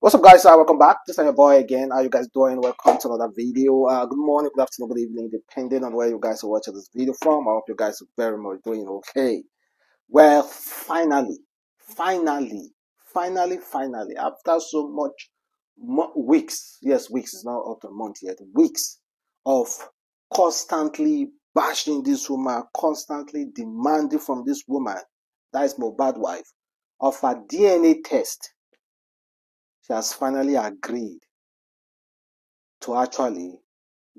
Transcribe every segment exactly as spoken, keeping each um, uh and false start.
What's up, guys? Uh, welcome back. This is your boy again. How you guys doing? Welcome to another video. Uh, good morning, good afternoon, good evening, depending on where you guys are watching this video from. I hope you guys are very much doing okay. Well, finally, finally, finally, finally, after so much mo weeks, yes, weeks is not up to a month yet, weeks of constantly bashing this woman, constantly demanding from this woman, that is Mohbad wife, of a D N A test. She has finally agreed to actually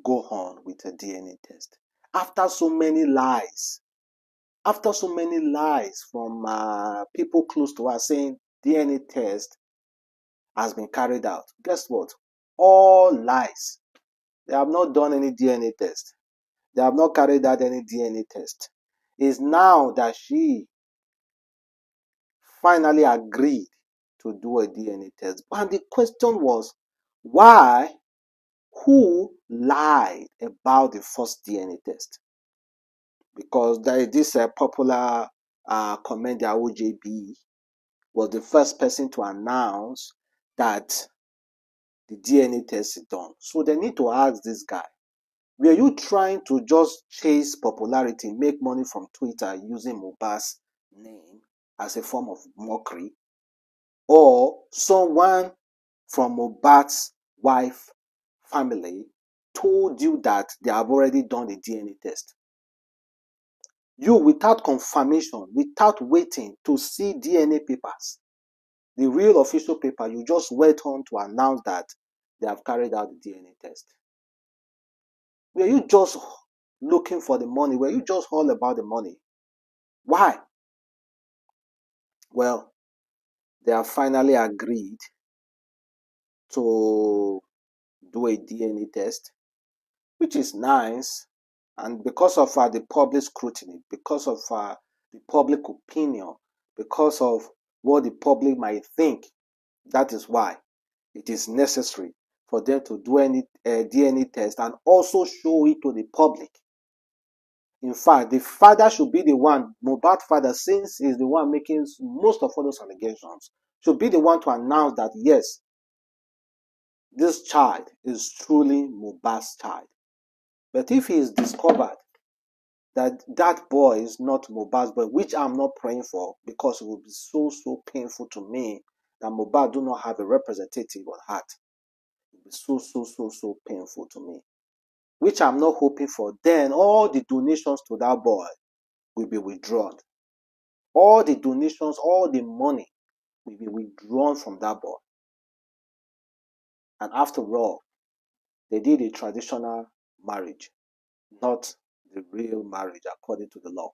go on with a D N A test. After so many lies, after so many lies from uh, people close to her saying D N A test has been carried out. Guess what? All lies. They have not done any D N A test. They have not carried out any D N A test. It's now that she finally agreed to do a D N A test. And the question was, why? Who lied about the first D N A test? Because there is this uh, popular uh, commander O J B was the first person to announce that the D N A test is done. So they need to ask this guy, were you trying to just chase popularity, make money from Twitter using Mohbad's name as a form of mockery? Or someone from Mohbad's wife family told you that they have already done the D N A test. You, without confirmation, without waiting to see D N A papers, the real official paper, you just went on to announce that they have carried out the D N A test. Were you just looking for the money? Were you just all about the money? Why? Well, they have finally agreed to do a D N A test, which is nice. And because of uh, the public scrutiny, because of uh, the public opinion, because of what the public might think, that is why it is necessary for them to do any uh, D N A test and also show it to the public. In fact, the father should be the one, Mohbad's father, since he's the one making most of all those allegations, should be the one to announce that, yes, this child is truly Mohbad's child. But if he is discovered that that boy is not Mohbad's boy, which I'm not praying for, because it would be so, so painful to me that Mohbad do not have a representative on heart. It would be so, so, so, so painful to me, which I'm not hoping for, then all the donations to that boy will be withdrawn. All the donations, all the money will be withdrawn from that boy. And after all, they did a traditional marriage, not the real marriage according to the law.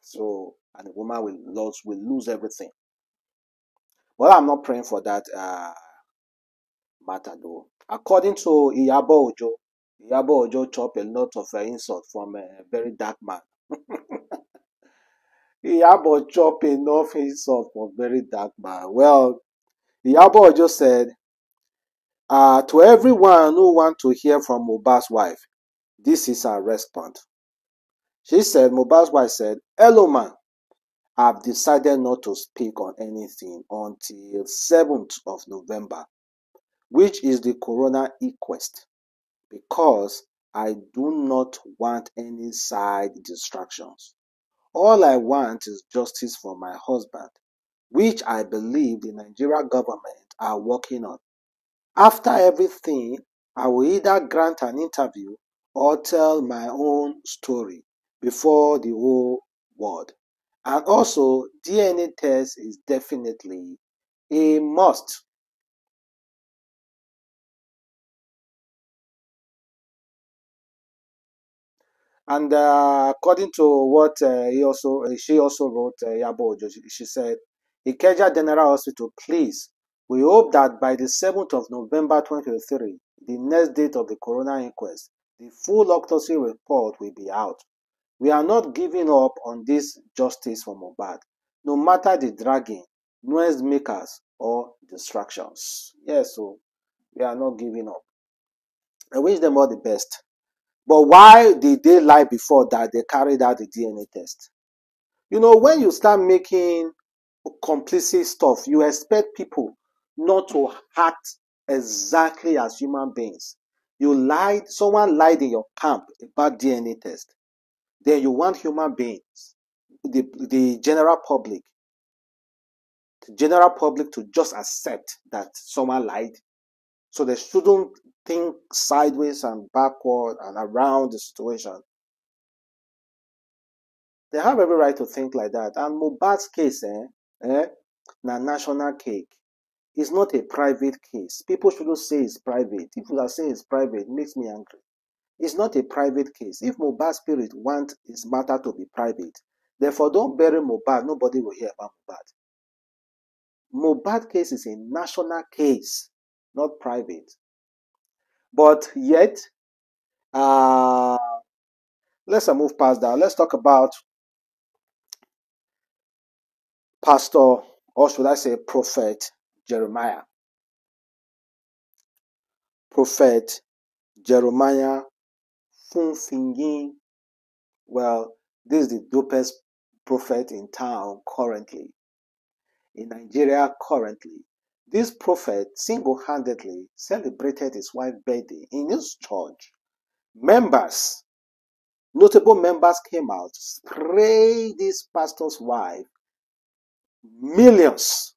So, and the woman will lose, will lose everything. Well, I'm not praying for that uh, matter though. According to Iyabo Ojo, Iyabo Ojo chopped a lot of uh, insults from a very dark man. Iyabo chopped enough insults from a very dark man. Well, Iyabo Ojo said, uh, to everyone who wants to hear from Mohbad's wife, this is her response. She said, Mohbad's wife said, hello man, I've decided not to speak on anything until seventh of November, which is the Corona Equest, because I do not want any side distractions. All I want is justice for my husband, which I believe the Nigerian government are working on. After everything, I will either grant an interview or tell my own story before the whole world. And also, D N A test is definitely a must. And uh, according to what uh, he also, she also wrote, uh, Iyabo Ojo, she said, Ikeja General Hospital, please, we hope that by the seventh of November twenty twenty-three, the next date of the Corona Inquest, the full autopsy report will be out. We are not giving up on this justice for Mohbad, no matter the dragging, noise makers, or distractions. Yes, so we are not giving up. I wish them all the best. But why did they lie before that they carried out the D N A test? You know, when you start making complicit stuff, you expect people, not to act exactly as human beings. You lied, someone lied in your camp about D N A test. Then you want human beings, the, the general public, the general public to just accept that someone lied. So they shouldn't think sideways and backward and around the situation. They have every right to think like that. And Mohbad's case, eh, eh, na national cake. It's not a private case. People shouldn't say it's private. If you are saying it's private, it makes me angry. It's not a private case. If Mohbad's spirit wants his matter to be private, therefore don't bury Mohbad. Nobody will hear about Mohbad. Mohbad case is a national case, not private. But yet, uh, let's move past that. Let's talk about Pastor, or should I say Prophet Jeremiah. Prophet Jeremiah Fufeyin. Well, this is the dopest prophet in town currently, in Nigeria currently. This prophet single-handedly celebrated his wife's birthday in his church. Members, notable members came out, sprayed this pastor's wife millions.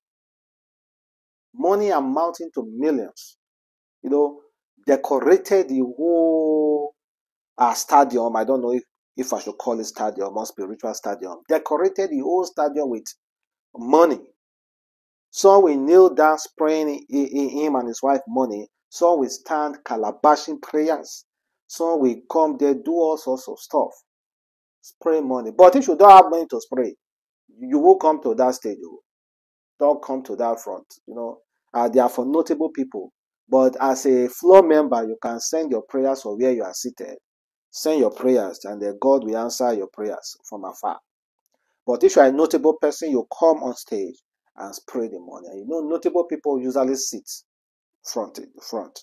Money amounting to millions. You know, decorated the whole uh, stadium. I don't know if, if I should call it stadium or spiritual stadium. Decorated the whole stadium with money. Some will kneel down spraying him and his wife money. Some will stand calabashing prayers. Some will come there, do all sorts of stuff. Spray money. But if you don't have money to spray, you will come to that stage. Don't come to that front. You know, uh, they are for notable people. But as a floor member, you can send your prayers from where you are seated. Send your prayers and then God will answer your prayers from afar. But if you are a notable person, you come on stage and spray the money. You know, notable people usually sit front in front.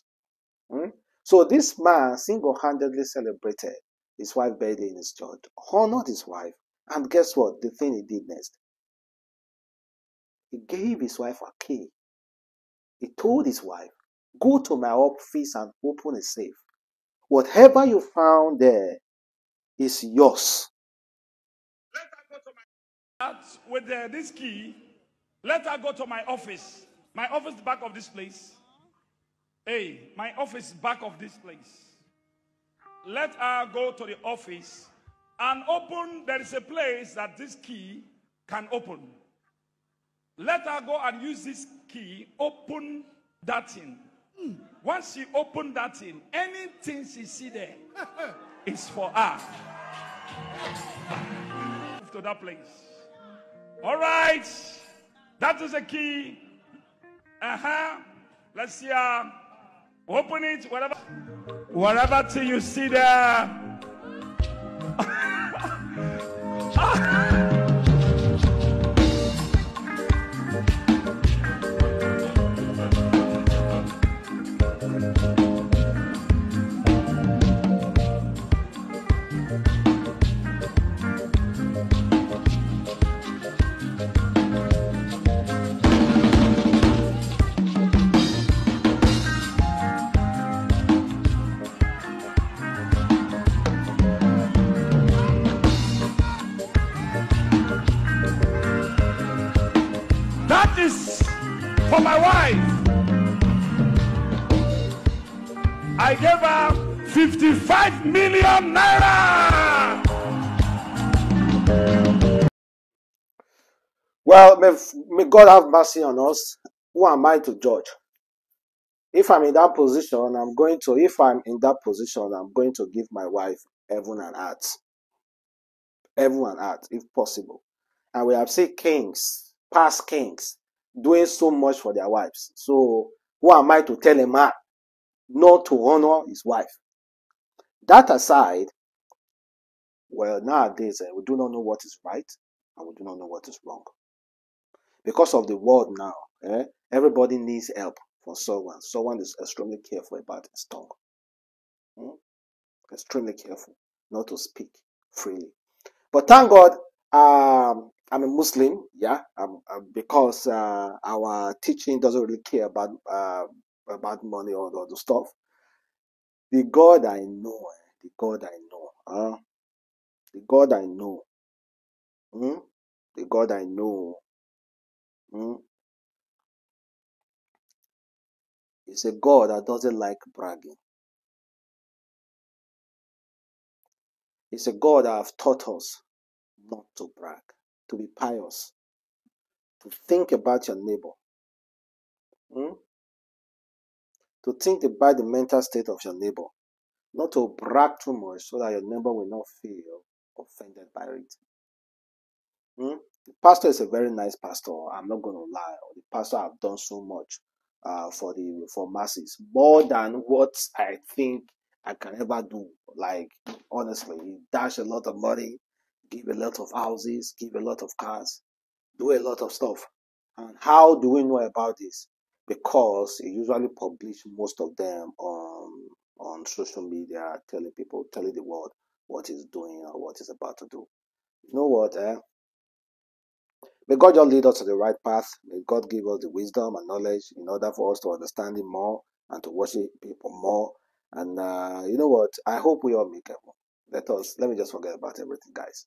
Hmm? So this man single-handedly celebrated his wife's birthday in his church, honored his wife, and guess what? The thing he did next. He gave his wife a key. He told his wife, "Go to my office and open a safe. Whatever you found there is yours." Let her go to my office with the, this key. Let her go to my office. My office back of this place. Hey, my office back of this place. Let her go to the office and open. There is a place that this key can open. Let her go and use this key, open that thing. Once she opened that thing, anything she see there is for her. Move to that place. All right. That is the key. Uh-huh. Let's see her. Open it, whatever. Whatever thing you see there. Ah. For my wife, I gave her fifty-five million naira. Well, may, may God have mercy on us. Who am I to judge? If I'm in that position, I'm going to, if I'm in that position, I'm going to give my wife heaven and earth. Heaven and earth, if possible. And we have seen kings, past kings, doing so much for their wives. So who am I to tell a man not to honor his wife? That aside, well, nowadays we do not know what is right and we do not know what is wrong. Because of the world now, eh, everybody needs help from someone. Someone is extremely careful about his tongue. Hmm? Extremely careful not to speak freely. But thank God, um, I'm a Muslim, yeah, um, um, because uh, our teaching doesn't really care about uh, about money or all the stuff. The God I know, the God I know, uh, the God I know, mm? the God I know, mm? is a God that doesn't like bragging. It's a God that has taught us not to brag, to be pious, to think about your neighbor, hmm? to think about the mental state of your neighbor, not to brag too much so that your neighbor will not feel offended by it. Hmm? The pastor is a very nice pastor, I'm not going to lie. The pastor have done so much uh, for the for masses, more than what I think I can ever do. Like, honestly, you dash a lot of money, give a lot of houses, give a lot of cars, do a lot of stuff. And how do we know about this? Because he usually publish most of them on, on social media, telling people, telling the world what he's doing or what he's about to do. You know what? Eh? May God just lead us to the right path. May God give us the wisdom and knowledge in order for us to understand Him more and to worship people more. And uh, you know what? I hope we all make it. Let us. Let me just forget about everything, guys.